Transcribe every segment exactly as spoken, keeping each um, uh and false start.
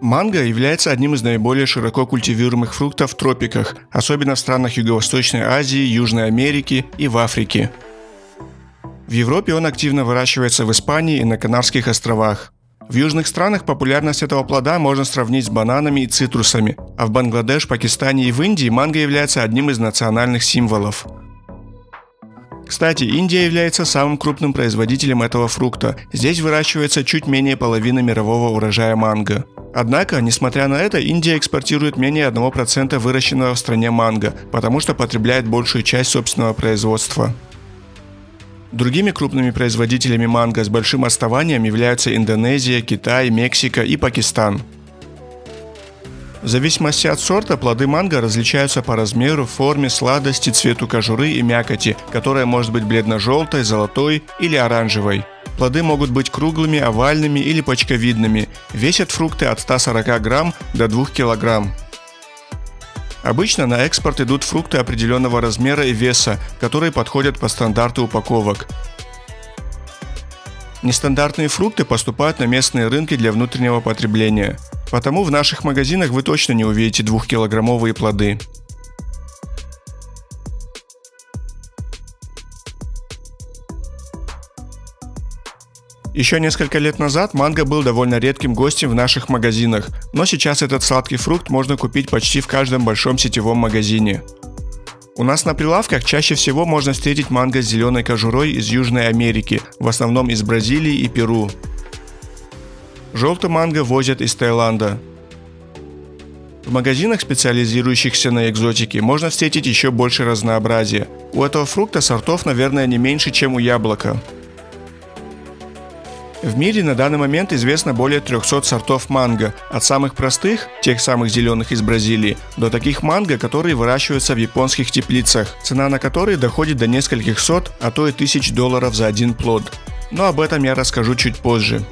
Манго является одним из наиболее широко культивируемых фруктов в тропиках, особенно в странах Юго-Восточной Азии, Южной Америки и в Африке. В Европе он активно выращивается в Испании и на Канарских островах. В южных странах популярность этого плода можно сравнить с бананами и цитрусами, а в Бангладеш, Пакистане и в Индии манго является одним из национальных символов. Кстати, Индия является самым крупным производителем этого фрукта. Здесь выращивается чуть менее половины мирового урожая манго. Однако, несмотря на это, Индия экспортирует менее одного процента выращенного в стране манго, потому что потребляет большую часть собственного производства. Другими крупными производителями манго с большим отставанием являются Индонезия, Китай, Мексика и Пакистан. В зависимости от сорта плоды манго различаются по размеру, форме, сладости, цвету кожуры и мякоти, которая может быть бледно-желтой, золотой или оранжевой. Плоды могут быть круглыми, овальными или почковидными. Весят фрукты от ста сорока грамм до двух килограмм. Обычно на экспорт идут фрукты определенного размера и веса, которые подходят по стандарту упаковок. Нестандартные фрукты поступают на местные рынки для внутреннего потребления. Потому в наших магазинах вы точно не увидите двухкилограммовые плоды. Еще несколько лет назад манго был довольно редким гостем в наших магазинах, но сейчас этот сладкий фрукт можно купить почти в каждом большом сетевом магазине. У нас на прилавках чаще всего можно встретить манго с зеленой кожурой из Южной Америки, в основном из Бразилии и Перу. Желтый манго возят из Таиланда. В магазинах, специализирующихся на экзотике, можно встретить еще больше разнообразия. У этого фрукта сортов, наверное, не меньше, чем у яблока. В мире на данный момент известно более трёхсот сортов манго, от самых простых, тех самых зеленых из Бразилии, до таких манго, которые выращиваются в японских теплицах, цена на которые доходит до нескольких сот, а то и тысяч долларов за один плод. Но об этом я расскажу чуть позже.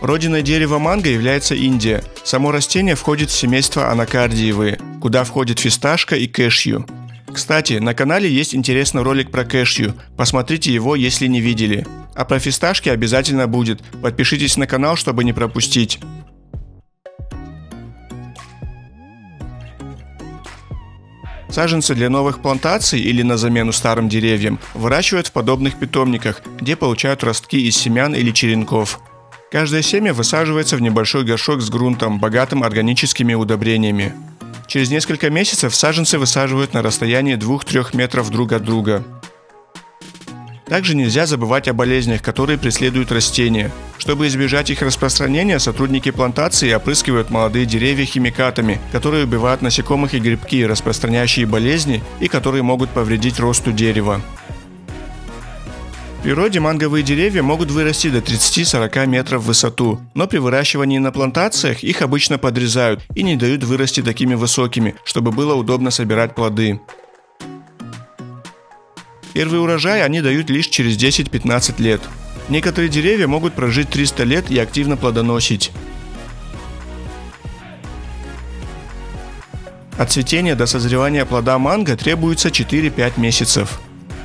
Родиной дерева манго является Индия. Само растение входит в семейство анакардиевые, куда входит фисташка и кэшью. Кстати, на канале есть интересный ролик про кэшью, посмотрите его, если не видели. А про фисташки обязательно будет, подпишитесь на канал, чтобы не пропустить. Саженцы для новых плантаций или на замену старым деревьям выращивают в подобных питомниках, где получают ростки из семян или черенков. Каждое семя высаживается в небольшой горшок с грунтом, богатым органическими удобрениями. Через несколько месяцев саженцы высаживают на расстоянии двух-трёх метров друг от друга. Также нельзя забывать о болезнях, которые преследуют растения. Чтобы избежать их распространения, сотрудники плантации опрыскивают молодые деревья химикатами, которые убивают насекомых и грибки, распространяющие болезни и которые могут повредить росту дерева. В природе манговые деревья могут вырасти до тридцати-сорока метров в высоту, но при выращивании на плантациях их обычно подрезают и не дают вырасти такими высокими, чтобы было удобно собирать плоды. Первый урожай они дают лишь через десять-пятнадцать лет. Некоторые деревья могут прожить триста лет и активно плодоносить. От цветения до созревания плода манго требуется четыре-пять месяцев.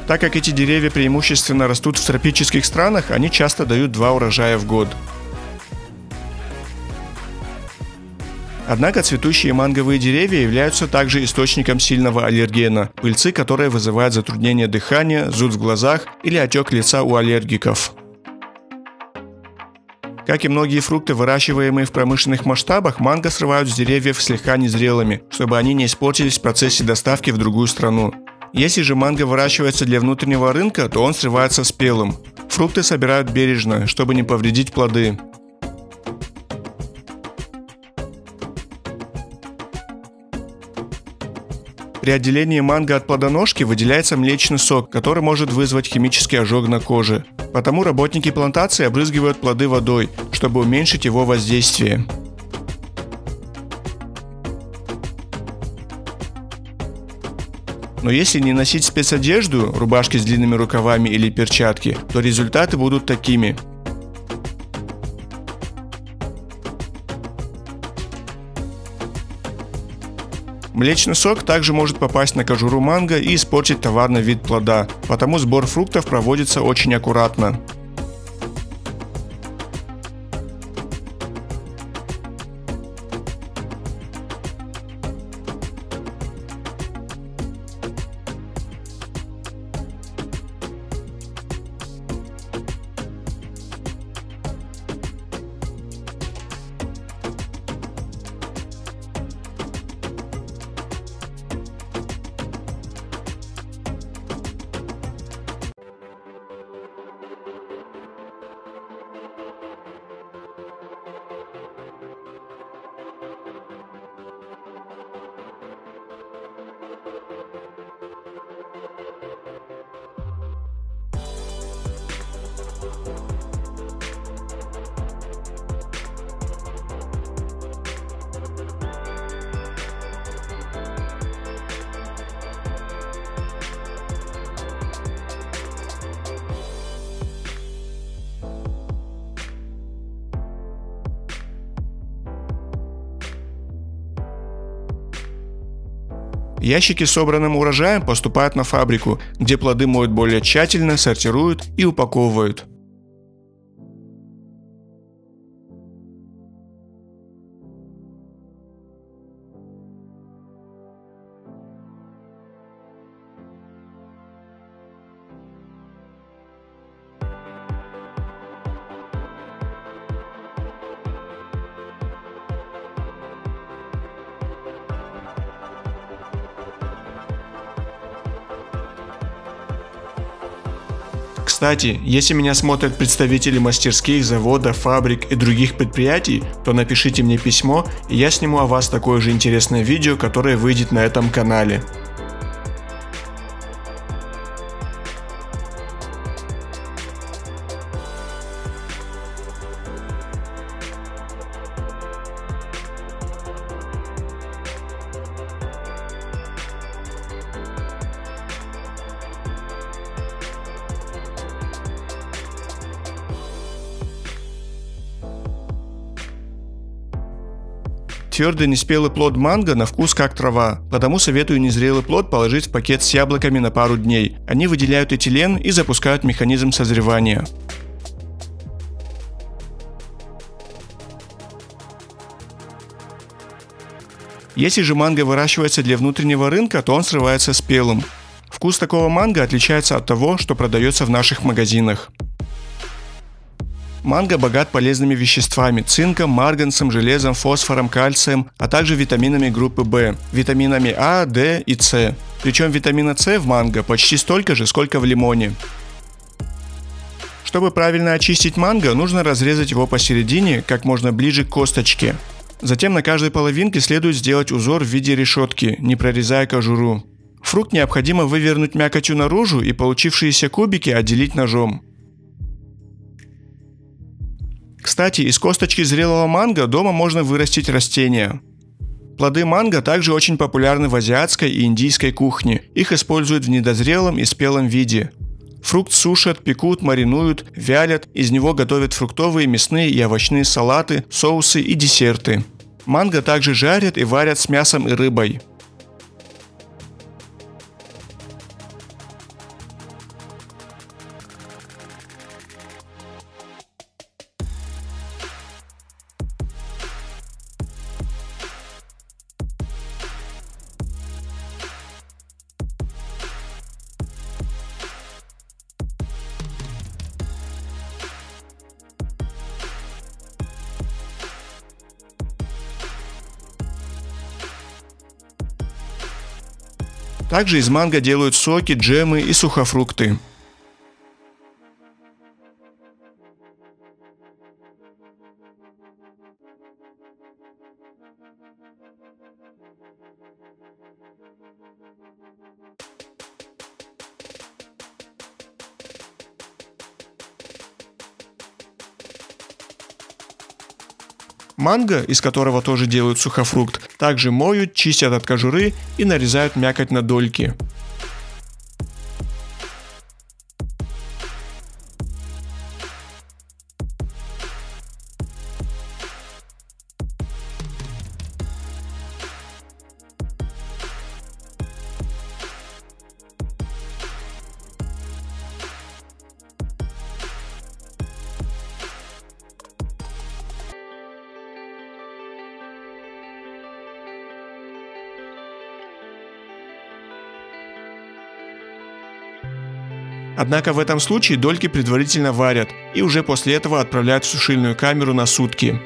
Так как эти деревья преимущественно растут в тропических странах, они часто дают два урожая в год. Однако цветущие манговые деревья являются также источником сильного аллергена, пыльцы, которые вызывают затруднение дыхания, зуд в глазах или отек лица у аллергиков. Как и многие фрукты, выращиваемые в промышленных масштабах, манго срывают с деревьев слегка незрелыми, чтобы они не испортились в процессе доставки в другую страну. Если же манго выращивается для внутреннего рынка, то он срывается спелым. Фрукты собирают бережно, чтобы не повредить плоды. При отделении манго от плодоножки выделяется млечный сок, который может вызвать химический ожог на коже. Потому работники плантации обрызгивают плоды водой, чтобы уменьшить его воздействие. Но если не носить спецодежду, рубашки с длинными рукавами или перчатки, то результаты будут такими. Млечный сок также может попасть на кожуру манго и испортить товарный вид плода, потому сбор фруктов проводится очень аккуратно. Ящики с собранным урожаем поступают на фабрику, где плоды моют более тщательно, сортируют и упаковывают. Кстати, если меня смотрят представители мастерских, заводов, фабрик и других предприятий, то напишите мне письмо, и я сниму о вас такое же интересное видео, которое выйдет на этом канале. Твердый неспелый плод манго на вкус как трава, потому советую незрелый плод положить в пакет с яблоками на пару дней. Они выделяют этилен и запускают механизм созревания. Если же манго выращивается для внутреннего рынка, то он срывается спелым. Вкус такого манго отличается от того, что продается в наших магазинах. Манго богат полезными веществами – цинком, марганцем, железом, фосфором, кальцием, а также витаминами группы В, витаминами А, Д и С. Причем витамина С в манго почти столько же, сколько в лимоне. Чтобы правильно очистить манго, нужно разрезать его посередине, как можно ближе к косточке. Затем на каждой половинке следует сделать узор в виде решетки, не прорезая кожуру. Фрукт необходимо вывернуть мякотью наружу и получившиеся кубики отделить ножом. Кстати, из косточки зрелого манго дома можно вырастить растения. Плоды манго также очень популярны в азиатской и индийской кухне. Их используют в недозрелом и спелом виде. Фрукт сушат, пекут, маринуют, вялят, из него готовят фруктовые, мясные и овощные салаты, соусы и десерты. Манго также жарят и варят с мясом и рыбой. Также из манго делают соки, джемы и сухофрукты. Манго, из которого тоже делают сухофрукт, также моют, чистят от кожуры и нарезают мякоть на дольки. Однако в этом случае дольки предварительно варят и уже после этого отправляют в сушильную камеру на сутки.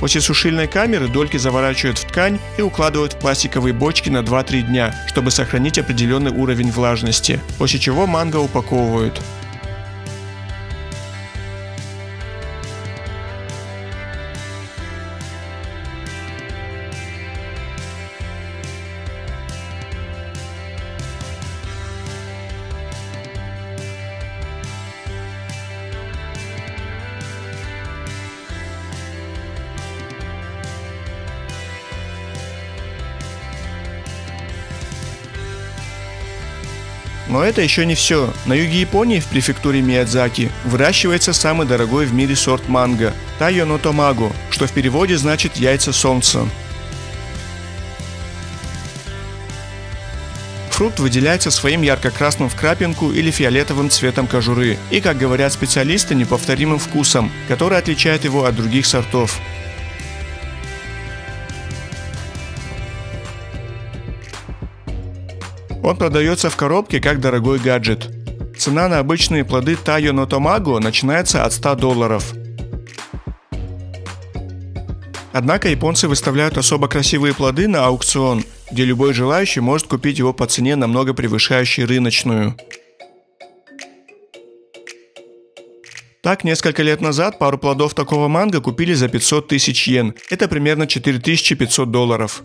После сушильной камеры дольки заворачивают в ткань и укладывают в пластиковые бочки на два-три дня, чтобы сохранить определенный уровень влажности, после чего манго упаковывают. Но это еще не все. На юге Японии в префектуре Миядзаки выращивается самый дорогой в мире сорт манго – Тайоното Магу, что в переводе значит «яйца солнца». Фрукт выделяется своим ярко-красным в крапинку или фиолетовым цветом кожуры и, как говорят специалисты, неповторимым вкусом, который отличает его от других сортов. Он продается в коробке как дорогой гаджет. Цена на обычные плоды Тайоното Магу начинается от ста долларов. Однако японцы выставляют особо красивые плоды на аукцион, где любой желающий может купить его по цене, намного превышающей рыночную. Так, несколько лет назад пару плодов такого манго купили за пятьсот тысяч йен, это примерно четыре тысячи пятьсот долларов.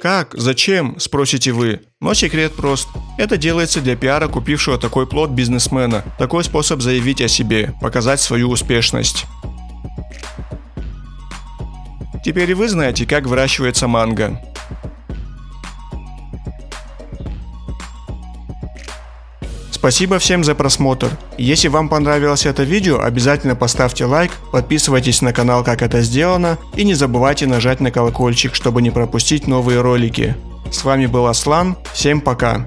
Как? Зачем? Спросите вы. Но секрет прост. Это делается для пиара купившего такой плод бизнесмена. Такой способ заявить о себе, показать свою успешность. Теперь и вы знаете, как выращивается манго. Спасибо всем за просмотр. Если вам понравилось это видео, обязательно поставьте лайк, подписывайтесь на канал «Как это сделано» и не забывайте нажать на колокольчик, чтобы не пропустить новые ролики. С вами был Аслан, всем пока!